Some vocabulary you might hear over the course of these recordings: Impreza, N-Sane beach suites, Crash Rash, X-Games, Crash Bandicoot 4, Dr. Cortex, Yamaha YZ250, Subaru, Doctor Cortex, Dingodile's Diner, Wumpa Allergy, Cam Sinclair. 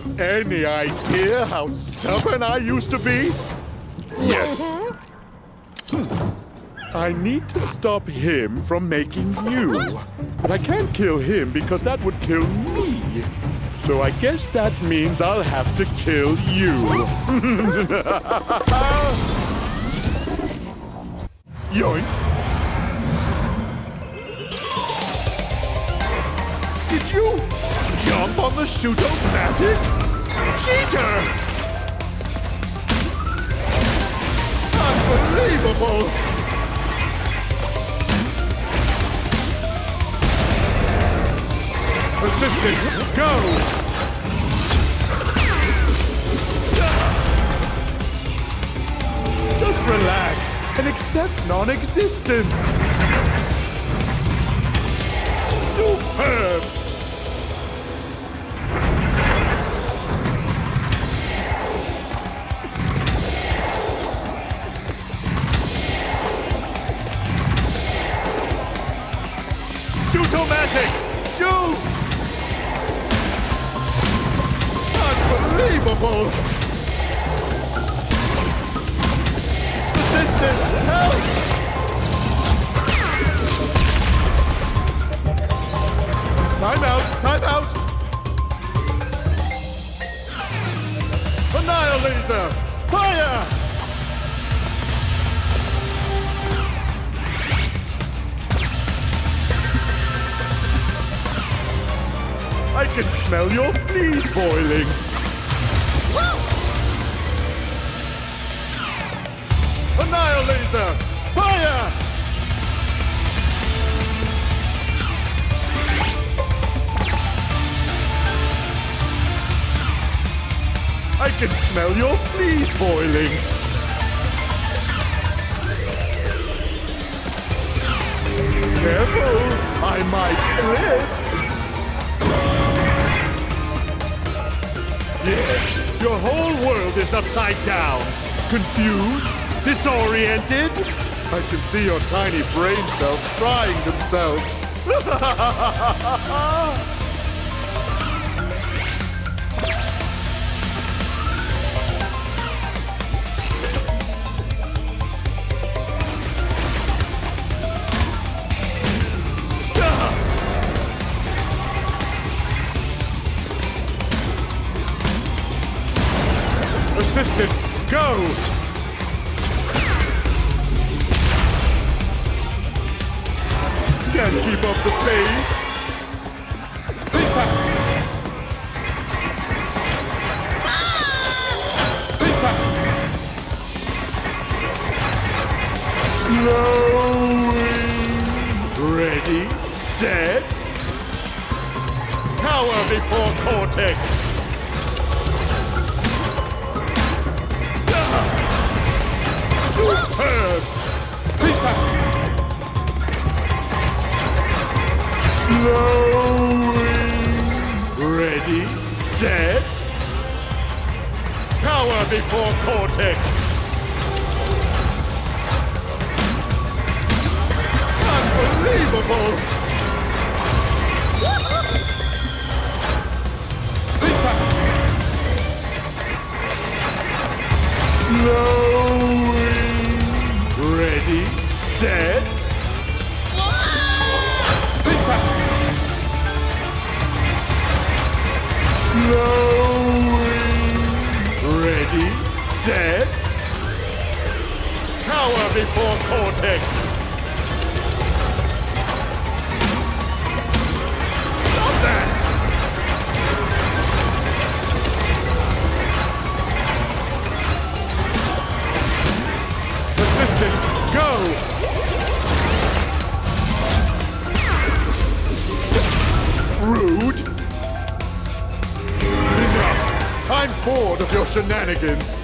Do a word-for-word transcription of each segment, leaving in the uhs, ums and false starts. have any idea how stubborn I used to be? Yes. I need to stop him from making you. But I can't kill him because that would kill me. So I guess that means I'll have to kill you. Yoink! Did you jump on the shoot-o-matic? Cheater! Unbelievable! Assistant, go! Just relax and accept non-existence. Superb! Shoot-o-matic! Shoot! Unbelievable! Assistant, help! Time out! Time out! Annihilator! Fire! I can smell your fleas boiling. Whoa! Annihilator! Fire! I can smell your fleas boiling. Careful, I might flip. Yes, your whole world is upside down. Confused? Disoriented? I can see your tiny brain cells frying themselves. Go! Can't keep up the pace. Big pack! Big pack! Slowly. Ready, set. Power before Cortex. Superb! Slowly. Ready, set. Cower before Cortex. Unbelievable! Big pack. Slowly. Ready, set. Big pack. Slowly. Ready, set. Power before Cortex. Stop that. Persistent. Go! Rude! Enough! I'm bored of your shenanigans!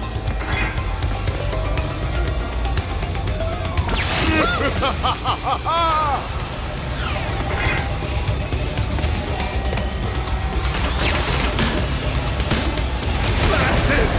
Blast it!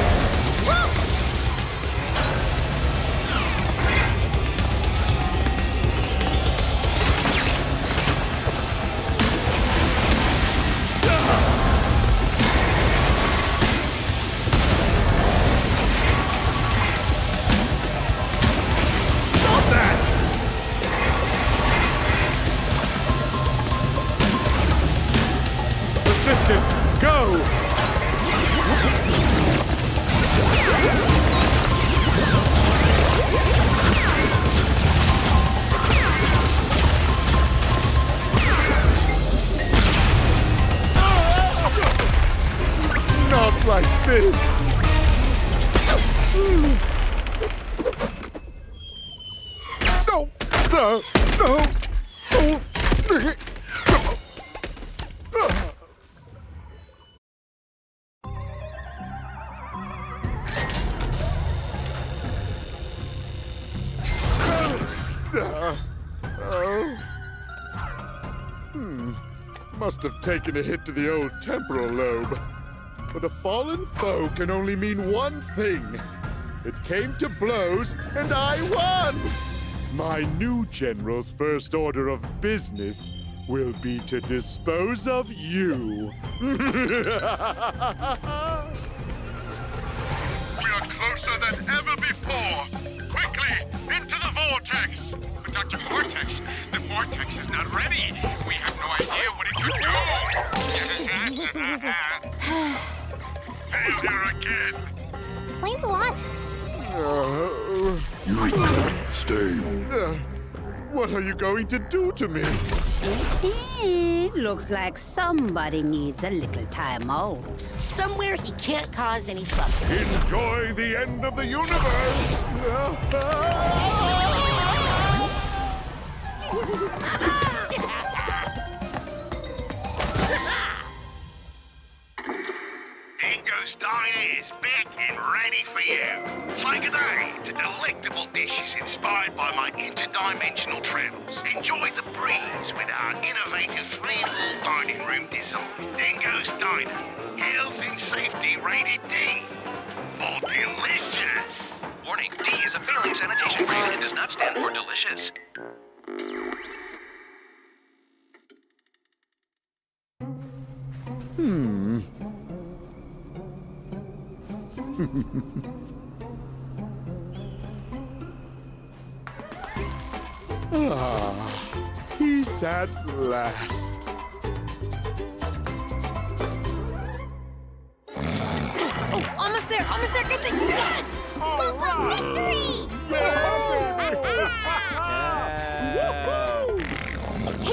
fish. No, no, no, no. Must have taken a hit to the old temporal lobe. But a fallen foe can only mean one thing. It came to blows, and I won! My new general's first order of business will be to dispose of you. We are closer than ever before. Quickly, into the vortex! Doctor Cortex, the vortex is not ready. We have no idea what it could do. Failure again. Explains a lot. Uh, you stay. Uh, what are you going to do to me? It looks like somebody needs a little time out. Somewhere he can't cause any trouble. Enjoy the end of the universe. Dingo's Diner is back and ready for you. Say good day to delectable dishes inspired by my interdimensional travels. Enjoy the breeze with our innovative three-wall dining room design. Dingo's Diner, health and safety rated D. For delicious. Warning, D is a failing sanitation grade and does not stand for delicious. Hmm. Ah, peace at last. Oh, almost there, almost there. Good thing. Yes! Wumpa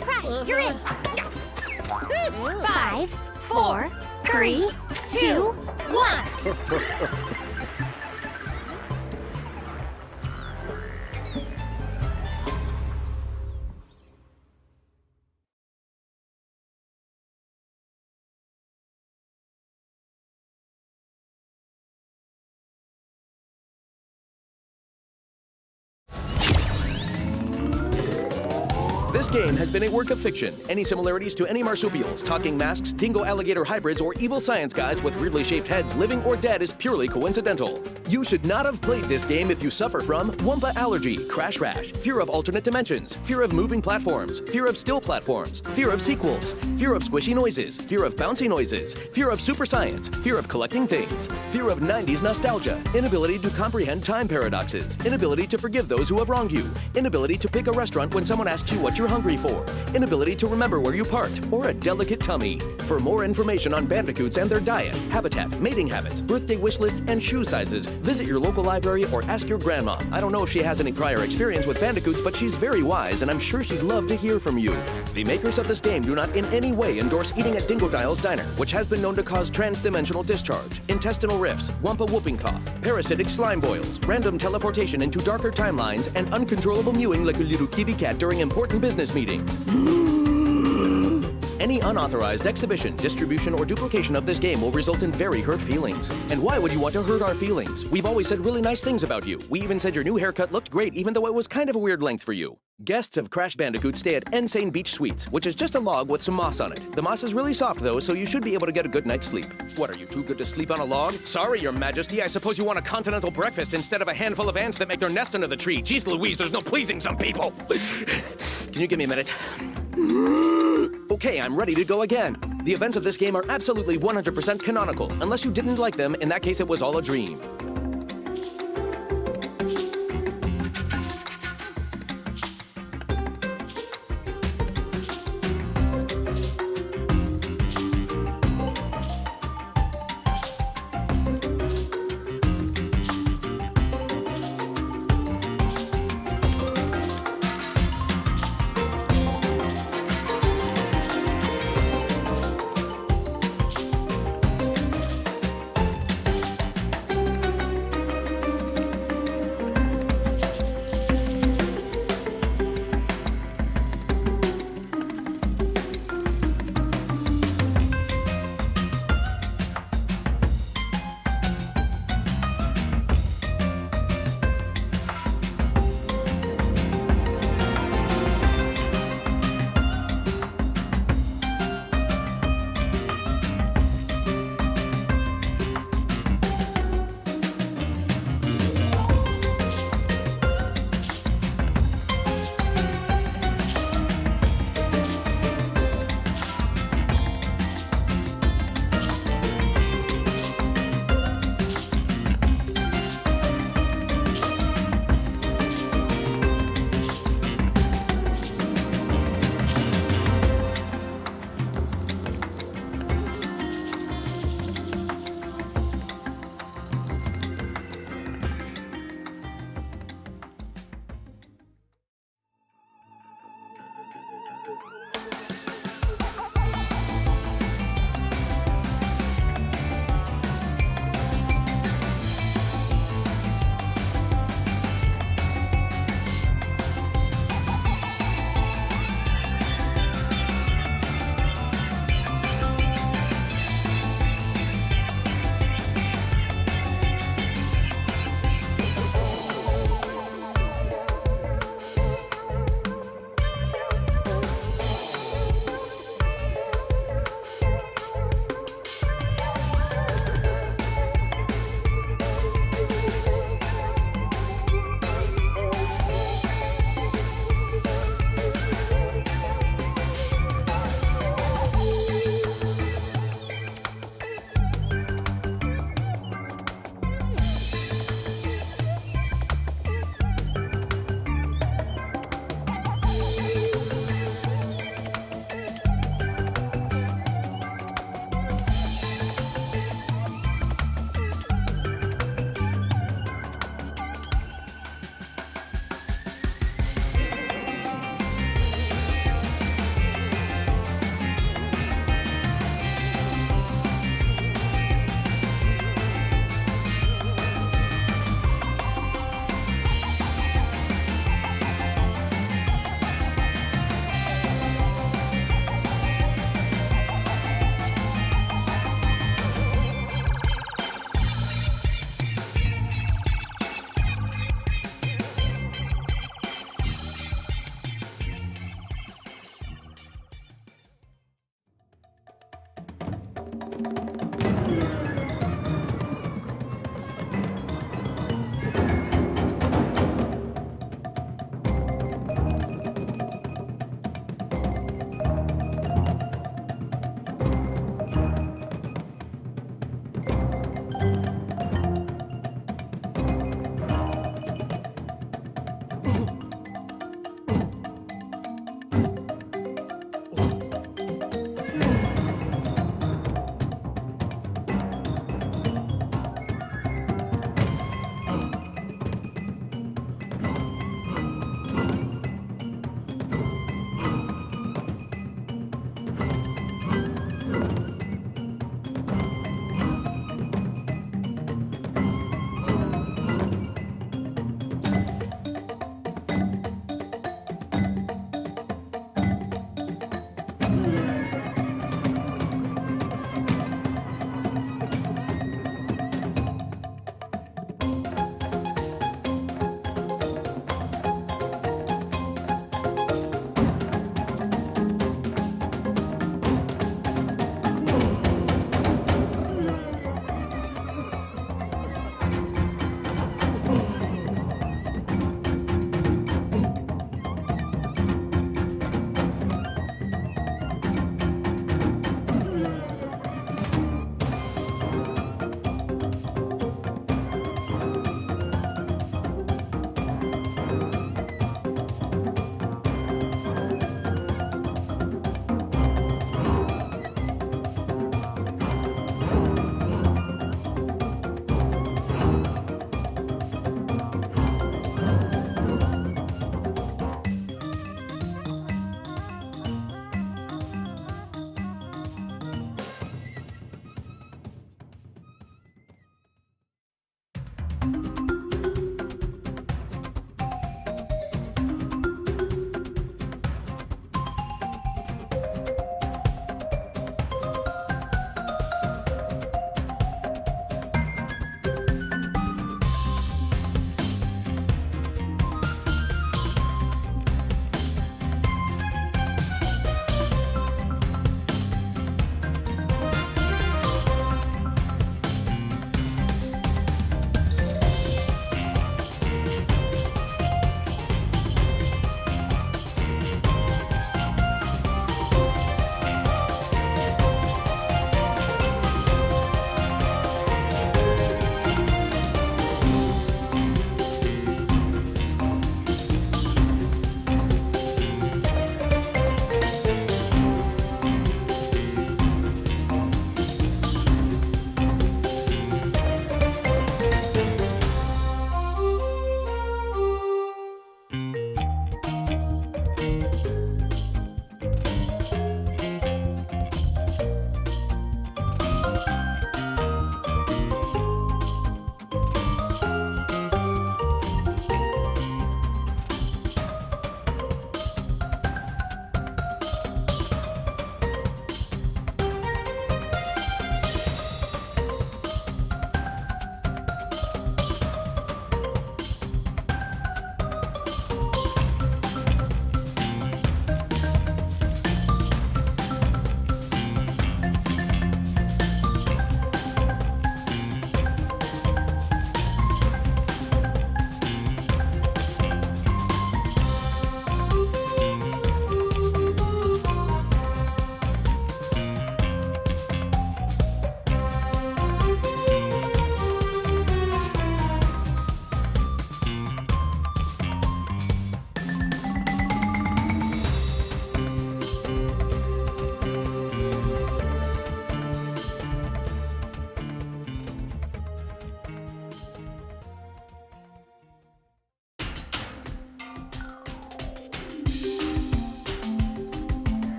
right. Victory! Yeah. Woohoo! Hey, Crash, you're in. Five, four, three, two, one. This game has been a work of fiction. Any similarities to any marsupials, talking masks, dingo-alligator hybrids, or evil science guys with weirdly shaped heads, living or dead, is purely coincidental. You should not have played this game if you suffer from Wumpa Allergy, Crash Rash, fear of alternate dimensions, fear of moving platforms, fear of still platforms, fear of sequels, fear of squishy noises, fear of bouncy noises, fear of super science, fear of collecting things, fear of nineties nostalgia, inability to comprehend time paradoxes, inability to forgive those who have wronged you, inability to pick a restaurant when someone asks you what you're hungry for, inability to remember where you parked, or a delicate tummy. For more information on bandicoots and their diet, habitat, mating habits, birthday wish lists, and shoe sizes, visit your local library or ask your grandma. I don't know if she has any prior experience with bandicoots, but she's very wise, and I'm sure she'd love to hear from you. The makers of this game do not in any way endorse eating at Dingodile's Diner, which has been known to cause transdimensional discharge, intestinal rifts, wumpa whooping cough, parasitic slime boils, random teleportation into darker timelines, and uncontrollable mewing like a little kitty cat during important business meetings. Any unauthorized exhibition, distribution, or duplication of this game will result in very hurt feelings. And why would you want to hurt our feelings? We've always said really nice things about you. We even said your new haircut looked great, even though it was kind of a weird length for you. Guests of Crash Bandicoot stay at N-Sane Beach Suites, which is just a log with some moss on it. The moss is really soft, though, so you should be able to get a good night's sleep. What, are you too good to sleep on a log? Sorry, Your Majesty, I suppose you want a continental breakfast instead of a handful of ants that make their nest under the tree. Jeez Louise, there's no pleasing some people. Can you give me a minute? Okay, I'm ready to go again. The events of this game are absolutely one hundred percent canonical, unless you didn't like them. In that case, it was all a dream.